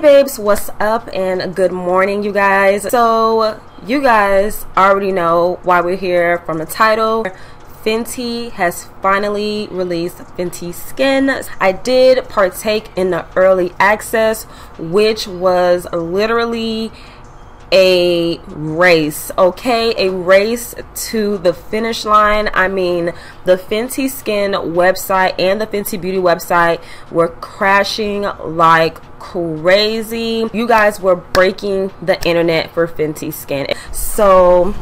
Hey babes, what's up and good morning you guys. So you guys already know why we're here from the title. Fenty has finally released Fenty Skin. I did partake in the early access, which was literally a race, okay? A race to the finish line. I mean, the Fenty Skin website and the Fenty Beauty website were crashing like crazy. You guys were breaking the internet for Fenty Skin. So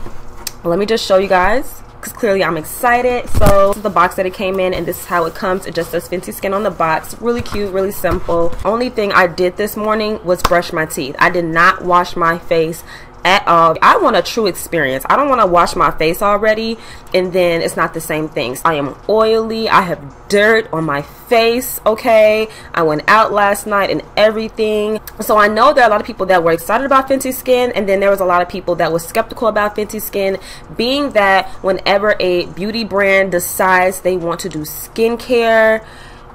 let me just show you guys, because clearly I'm excited. So this is the box that it came in, and this is how it comes. It just says Fenty Skin on the box. Really cute, really simple. Only thing I did this morning was brush my teeth. I did not wash my face at all. I want a true experience. I don't want to wash my face already and then it's not the same things. I am oily. I have dirt on my face, okay? I went out last night and everything. So I know there are a lot of people that were excited about Fenty Skin, and then there was a lot of people that were skeptical about Fenty Skin, being that whenever a beauty brand decides they want to do skincare,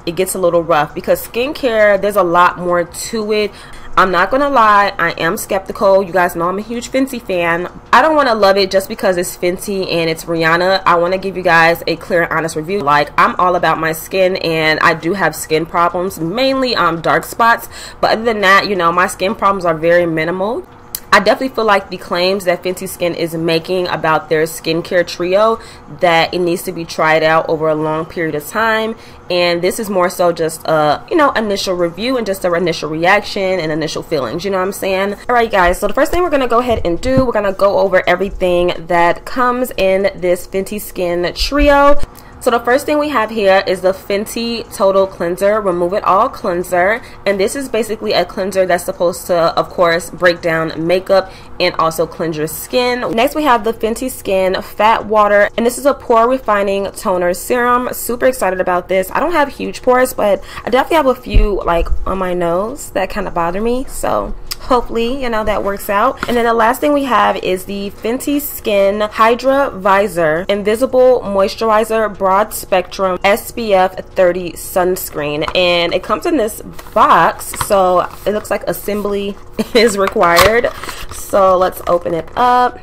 it gets a little rough, because skincare, there's a lot more to it. I'm not gonna lie, I am skeptical. You guys know I'm a huge Fenty fan. I don't want to love it just because it's Fenty and it's Rihanna. I want to give you guys a clear and honest review. Like, I'm all about my skin, and I do have skin problems, mainly dark spots, but other than that, you know, my skin problems are very minimal. I definitely feel like the claims that Fenty Skin is making about their skincare trio, that it needs to be tried out over a long period of time, and this is more so just a, you know, initial review and just an initial reaction and initial feelings, you know what I'm saying? Alright guys, so the first thing we're going to go ahead and do, we're going to go over everything that comes in this Fenty Skin trio. So the first thing we have here is the Fenty Total Cleanser, Remove It All Cleanser. And this is basically a cleanser that's supposed to, of course, break down makeup and also cleanse your skin. Next we have the Fenty Skin Fat Water, and this is a pore refining toner serum. Super excited about this. I don't have huge pores, but I definitely have a few like on my nose that kind of bother me. So hopefully, you know, that works out. And then the last thing we have is the Fenty Skin Hydra Visor Invisible Moisturizer Broad Spectrum SPF 30 Sunscreen. And it comes in this box, so it looks like assembly is required. So let's open it up.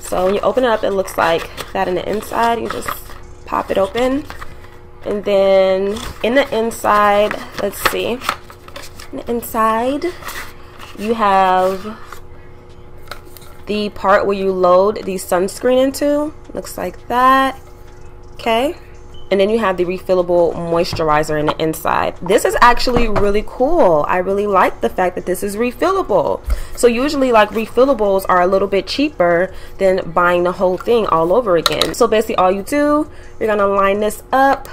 So when you open it up, it looks like that on the inside. You just pop it open. And then in the inside, let's see. Inside you have the part where you load the sunscreen into, looks like that, okay? And then you have the refillable moisturizer in the inside. This is actually really cool. I really like the fact that this is refillable. So usually like refillables are a little bit cheaper than buying the whole thing all over again. So basically all you do, you're gonna line this up,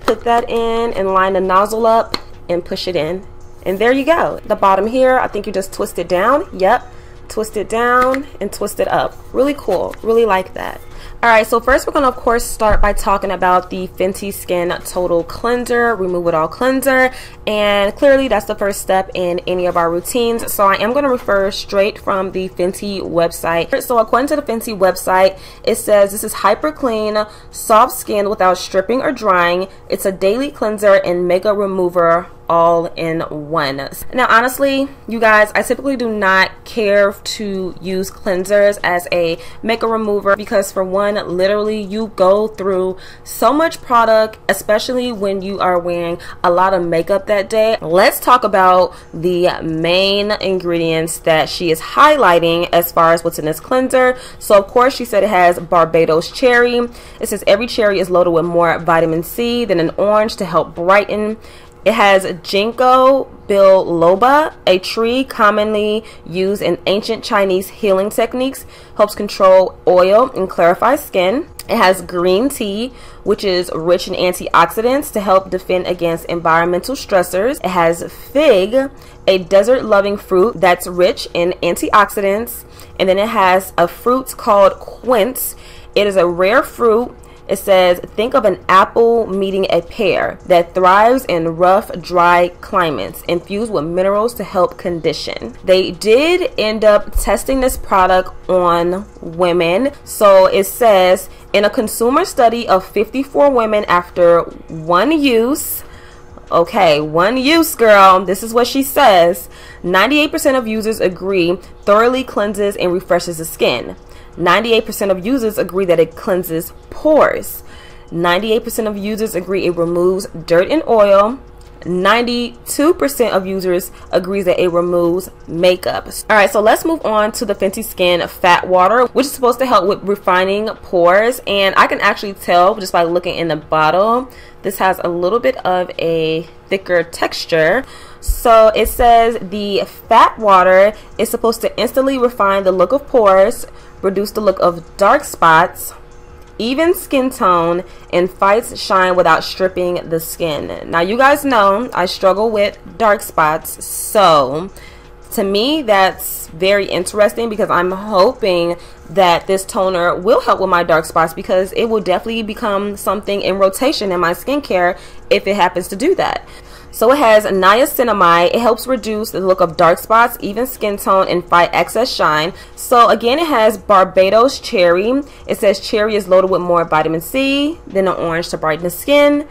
put that in, and line the nozzle up and push it in. And there you go. The bottom here, I think you just twist it down. Yep, twist it down and twist it up. Really cool, really like that. Alright, so first we're going to of course start by talking about the Fenty Skin Total Cleanser, Remove It All Cleanser, and clearly that's the first step in any of our routines, so I am going to refer straight from the Fenty website. So according to the Fenty website, it says this is hyper clean, soft skin without stripping or drying. It's a daily cleanser and makeup remover all in one. Now honestly, you guys, I typically do not care to use cleansers as a makeup remover, because for one, literally you go through so much product, especially when you are wearing a lot of makeup that day. Let's talk about the main ingredients that she is highlighting as far as what's in this cleanser. So of course she said it has Barbados cherry. It says every cherry is loaded with more vitamin C than an orange to help brighten. It has ginkgo biloba, a tree commonly used in ancient Chinese healing techniques, helps control oil and clarify skin. It has green tea, which is rich in antioxidants to help defend against environmental stressors. It has fig, a desert-loving fruit that's rich in antioxidants. And then it has a fruit called quince. It is a rare fruit. It says, think of an apple meeting a pear, that thrives in rough, dry climates, infused with minerals to help condition. They did end up testing this product on women. So it says, in a consumer study of 54 women after one use, Okay, one use, girl. This is what she says. 98% of users agree thoroughly cleanses and refreshes the skin. 98% of users agree that it cleanses pores. 98% of users agree it removes dirt and oil. 92% of users agrees that it removes makeup. Alright, so let's move on to the Fenty Skin Fat Water, which is supposed to help with refining pores. And I can actually tell just by looking in the bottle, this has a little bit of a thicker texture. So it says the fat water is supposed to instantly refine the look of pores, reduce the look of dark spots, even skin tone, and fights shine without stripping the skin. Now you guys know I struggle with dark spots, so to me that's very interesting because I'm hoping that this toner will help with my dark spots, because it will definitely become something in rotation in my skincare if it happens to do that. So it has niacinamide. It helps reduce the look of dark spots, even skin tone, and fight excess shine. So again, it has Barbados cherry. It says cherry is loaded with more vitamin C than an orange to brighten the skin.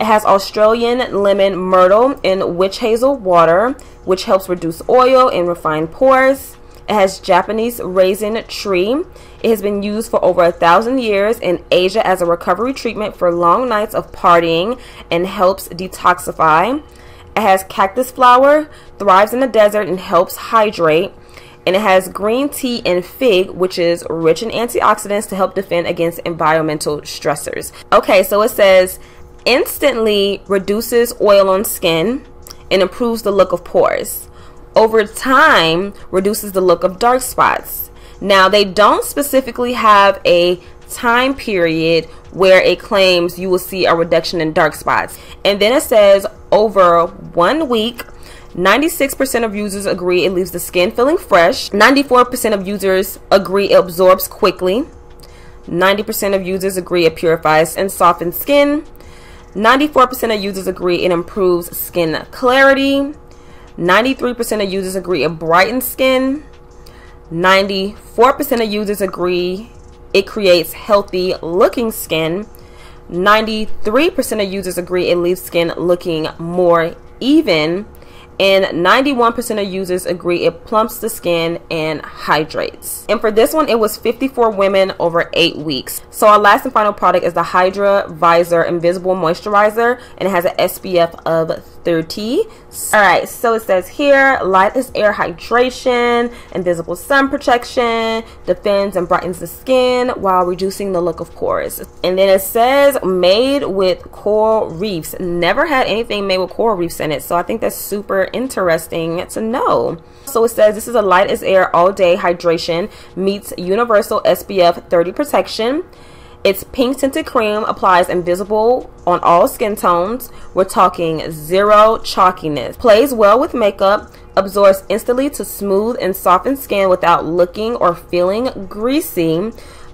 It has Australian Lemon Myrtle and witch hazel water, which helps reduce oil and refine pores. It has Japanese raisin tree. It has been used for over 1,000 years in Asia as a recovery treatment for long nights of partying and helps detoxify. It has cactus flower, thrives in the desert and helps hydrate. And it has green tea and fig, which is rich in antioxidants to help defend against environmental stressors. Okay, so it says instantly reduces oil on skin and improves the look of pores. Over time, reduces the look of dark spots. Now, they don't specifically have a time period where it claims you will see a reduction in dark spots. And then it says over 1 week, 96% of users agree it leaves the skin feeling fresh. 94% of users agree it absorbs quickly. 90% of users agree it purifies and softens skin. 94% of users agree it improves skin clarity. 93% of users agree it brightens skin. 94% of users agree it creates healthy looking skin. 93% of users agree it leaves skin looking more even. And 91% of users agree it plumps the skin and hydrates. And for this one, it was 54 women over 8 weeks. So our last and final product is the HYDRA VIZOR Invisible Moisturizer, and it has an SPF of 30. Alright, so it says here, light is air hydration, invisible sun protection, defends and brightens the skin while reducing the look of pores. And then it says, made with coral reefs. Never had anything made with coral reefs in it, so I think that's super interesting to know. So it says this is a light as air all day hydration meets universal SPF 30 protection. Its pink tinted cream applies invisible on all skin tones. We're talking zero chalkiness. Plays well with makeup. Absorbs instantly to smooth and soften skin without looking or feeling greasy.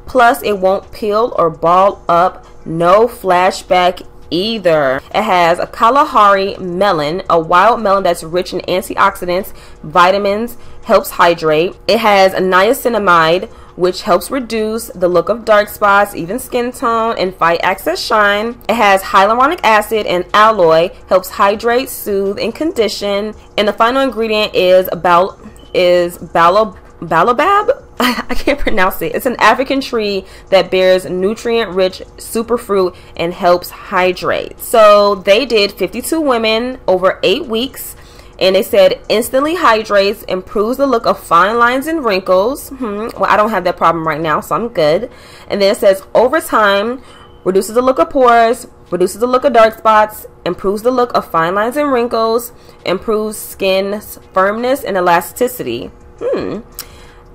Plus, it won't peel or ball up. No flashback either. It has a Kalahari melon, a wild melon that's rich in antioxidants, vitamins, helps hydrate. It has niacinamide, which helps reduce the look of dark spots, even skin tone, and fight excess shine. It has hyaluronic acid and alloy, helps hydrate, soothe, and condition. And the final ingredient is baobab. I can't pronounce it. It's an African tree that bears nutrient-rich superfruit and helps hydrate. So they did 52 women over 8 weeks, and they said instantly hydrates, improves the look of fine lines and wrinkles. Well, I don't have that problem right now, so I'm good. And then it says over time, reduces the look of pores, reduces the look of dark spots, improves the look of fine lines and wrinkles, improves skin's firmness and elasticity.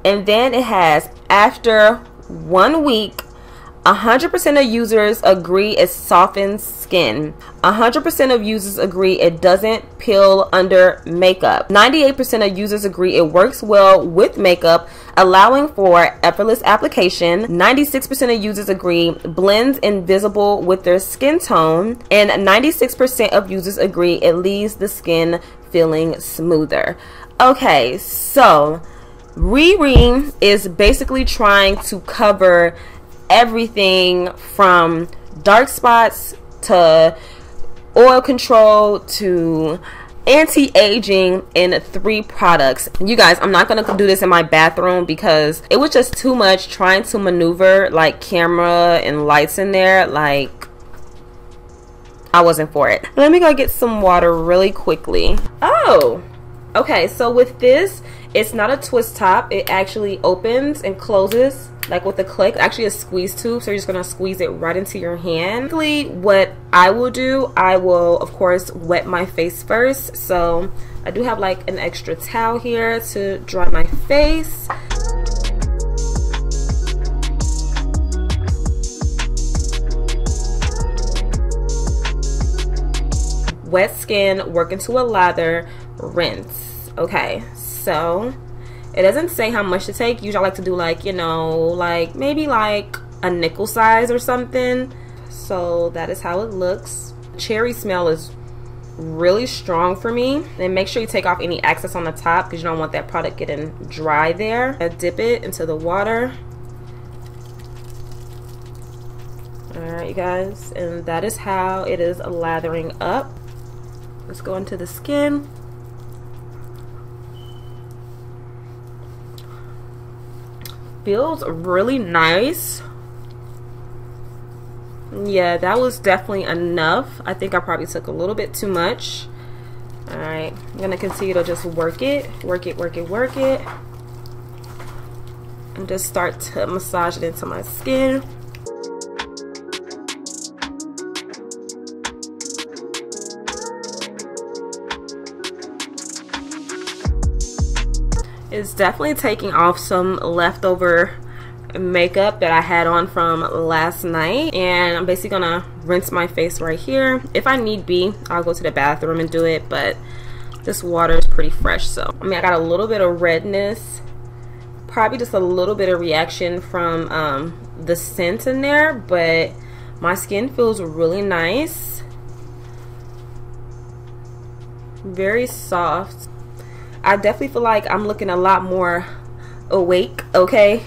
And then it has after 1 week, 100% of users agree it softens skin. 100% of users agree it doesn't peel under makeup. 98% of users agree it works well with makeup, allowing for effortless application. 96% of users agree blends invisible with their skin tone. And 96% of users agree it leaves the skin feeling smoother. Okay, so Riri is basically trying to cover everything from dark spots to oil control to anti-aging in 3 products. You guys, I'm not gonna do this in my bathroom because it was just too much trying to maneuver like camera and lights in there. Like, I wasn't for it. Let me go get some water really quickly. Oh, okay, so with this, it's not a twist top. It actually opens and closes like with a click. Actually a squeeze tube, so you're just gonna squeeze it right into your hand. Basically, what I will do, I will of course wet my face first. So I do have like an extra towel here to dry my face. Wet skin, work into a lather, rinse. Okay, so it doesn't say how much to take. Usually I like to do like, you know, like maybe like a nickel size or something. So that is how it looks. Cherry smell is really strong for me. And make sure you take off any excess on the top because you don't want that product getting dry there. I dip it into the water. All right, you guys, and that is how it is lathering up. Let's go into the skin. Feels really nice. Yeah, that was definitely enough. I think I probably took a little bit too much. All right, I'm gonna continue to just work it, work it, work it, work it, and just start to massage it into my skin. It's definitely taking off some leftover makeup that I had on from last night, and I'm basically gonna rinse my face right here. If I need be, I'll go to the bathroom and do it, but this water is pretty fresh. So I mean, I got a little bit of redness, probably just a little bit of reaction from the scent in there, but my skin feels really nice, very soft. I definitely feel like I'm looking a lot more awake, okay?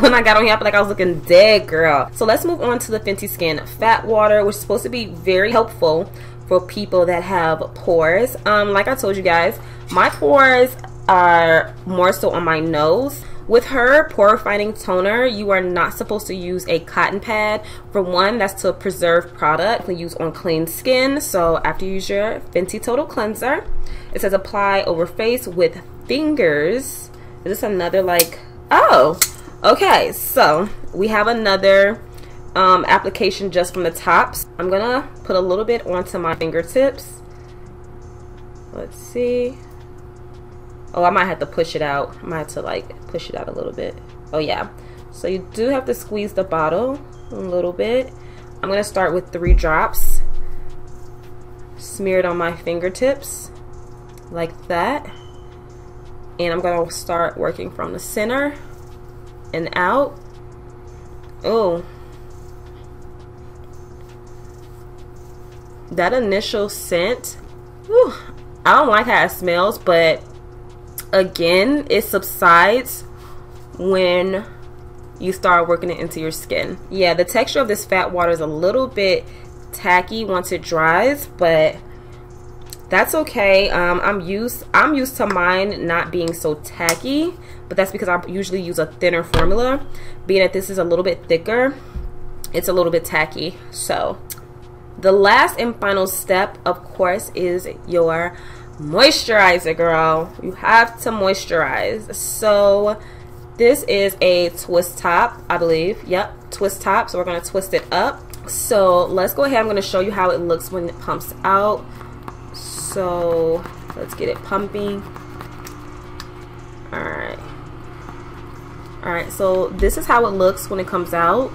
When I got on here, I feel like I was looking dead, girl. So let's move on to the Fenty Skin Fat Water, which is supposed to be very helpful for people that have pores. Like I told you guys, my pores are more so on my nose. With her pore refining toner, you are not supposed to use a cotton pad. For one, that's to preserve product to use on clean skin. So after you use your Fenty Total Cleanser, it says apply over face with fingers. Is this another like, oh, okay. So we have another application just from the tops. I'm gonna put a little bit onto my fingertips. Let's see. Oh, I might have to push it out. I might have to like push it out a little bit. Oh yeah. So you do have to squeeze the bottle a little bit. I'm gonna start with 3 drops. Smear it on my fingertips like that. And I'm gonna start working from the center and out. Oh. That initial scent. Whew, I don't like how it smells, but again, it subsides when you start working it into your skin. Yeah, the texture of this fat water is a little bit tacky once it dries, but that's okay. I'm used to mine not being so tacky, but that's because I usually use a thinner formula. Being that this is a little bit thicker, it's a little bit tacky. So the last and final step, of course, is your moisturizer, girl. You have to moisturize. So this is a twist top, I believe. Yep, twist top. So we're gonna twist it up. So let's go ahead. I'm gonna show you how it looks when it pumps out. So let's get it pumping. All right. All right. So this is how it looks when it comes out,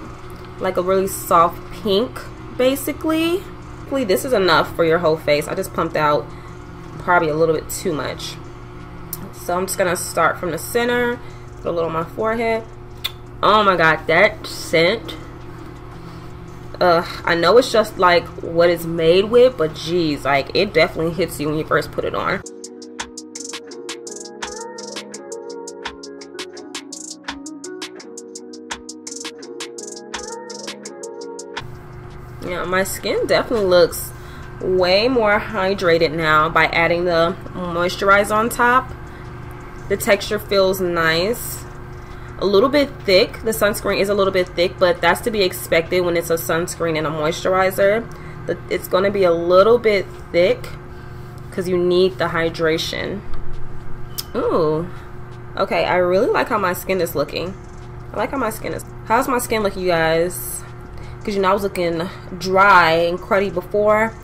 like a really soft pink, basically. This is enough for your whole face. I just pumped out probably a little bit too much. So I'm just gonna start from the center, put a little on my forehead. Oh my god, that scent. I know it's just like what it's made with, but geez, like it definitely hits you when you first put it on. Yeah, my skin definitely looks way more hydrated now by adding the moisturizer on top. The texture feels nice. A little bit thick. The sunscreen is a little bit thick, but that's to be expected when it's a sunscreen and a moisturizer. It's going to be a little bit thick because you need the hydration. Ooh. Okay, I really like how my skin is looking. I like how my skin is. How's my skin looking, you guys? Because, you know, I was looking dry and cruddy before.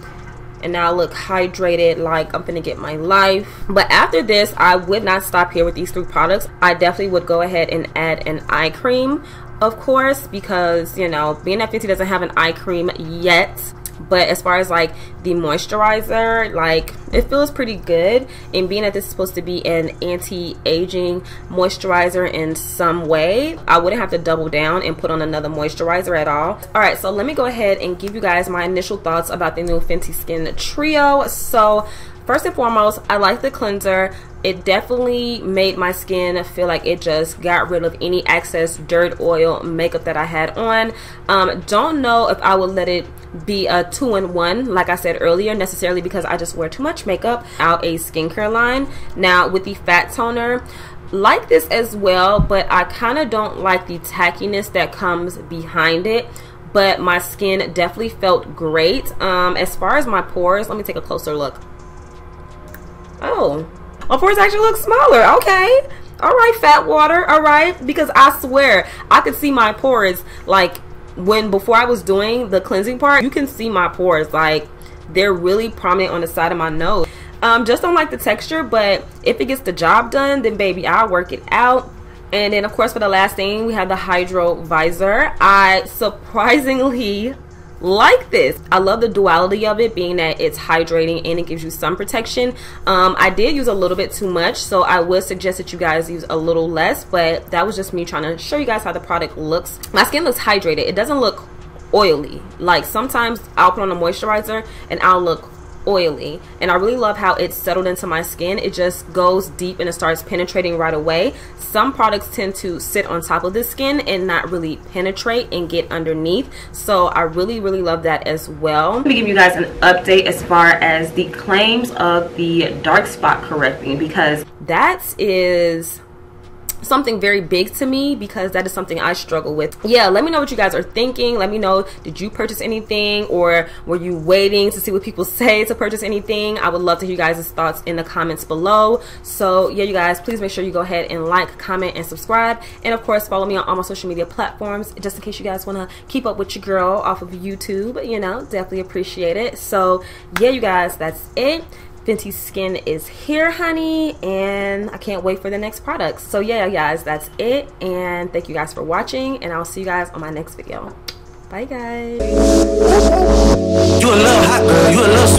And now I look hydrated, like I'm finna get my life. But after this, I would not stop here with these three products. I definitely would go ahead and add an eye cream, of course, because, you know, being at 50 doesn't have an eye cream yet. But as far as like the moisturizer, like it feels pretty good. And being that this is supposed to be an anti-aging moisturizer in some way, I wouldn't have to double down and put on another moisturizer at all. Alright, so let me go ahead and give you guys my initial thoughts about the new Fenty Skin Trio. So first and foremost, I like the cleanser. It definitely made my skin feel like it just got rid of any excess dirt, oil, makeup that I had on. Don't know if I would let it be a two-in-one, like I said earlier, necessarily, because I just wear too much makeup out a skincare line. Now with the fat toner, like this as well, but I kind of don't like the tackiness that comes behind it. But my skin definitely felt great. As far as my pores, let me take a closer look. Oh, my pores actually look smaller. Okay, all right, Fat Water, all right, because I swear I could see my pores. Like before I was doing the cleansing part, you can see my pores, like they're really prominent on the side of my nose. Just don't like the texture, but if it gets the job done, then baby, I'll work it out. And then of course, for the last thing, we have the Hydra Visor. I surprisingly like this. I love the duality of it, being that it's hydrating and it gives you some protection. I did use a little bit too much, so I would suggest that you guys use a little less, but that was just me trying to show you guys how the product looks. My skin looks hydrated. It doesn't look oily. Like sometimes I'll put on a moisturizer and I'll look oily, and I really love how it's settled into my skin. It just goes deep and it starts penetrating right away. Some products tend to sit on top of the skin and not really penetrate and get underneath, so I really love that as well. Let me give you guys an update as far as the claims of the dark spot correcting, because that is something very big to me, because that is something I struggle with. Yeah, let me know what you guys are thinking. Let me know, did you purchase anything, or were you waiting to see what people say to purchase anything? I would love to hear you guys' thoughts in the comments below. So yeah, you guys, please make sure you go ahead and like, comment, and subscribe, and of course follow me on all my social media platforms, just in case you guys want to keep up with your girl off of YouTube. You know, definitely appreciate it. So yeah, you guys, that's it. Fenty Skin is here, honey, and I can't wait for the next products. So yeah, guys, that's it, and thank you guys for watching, and I'll see you guys on my next video. Bye, guys. You a little hot girl. You a little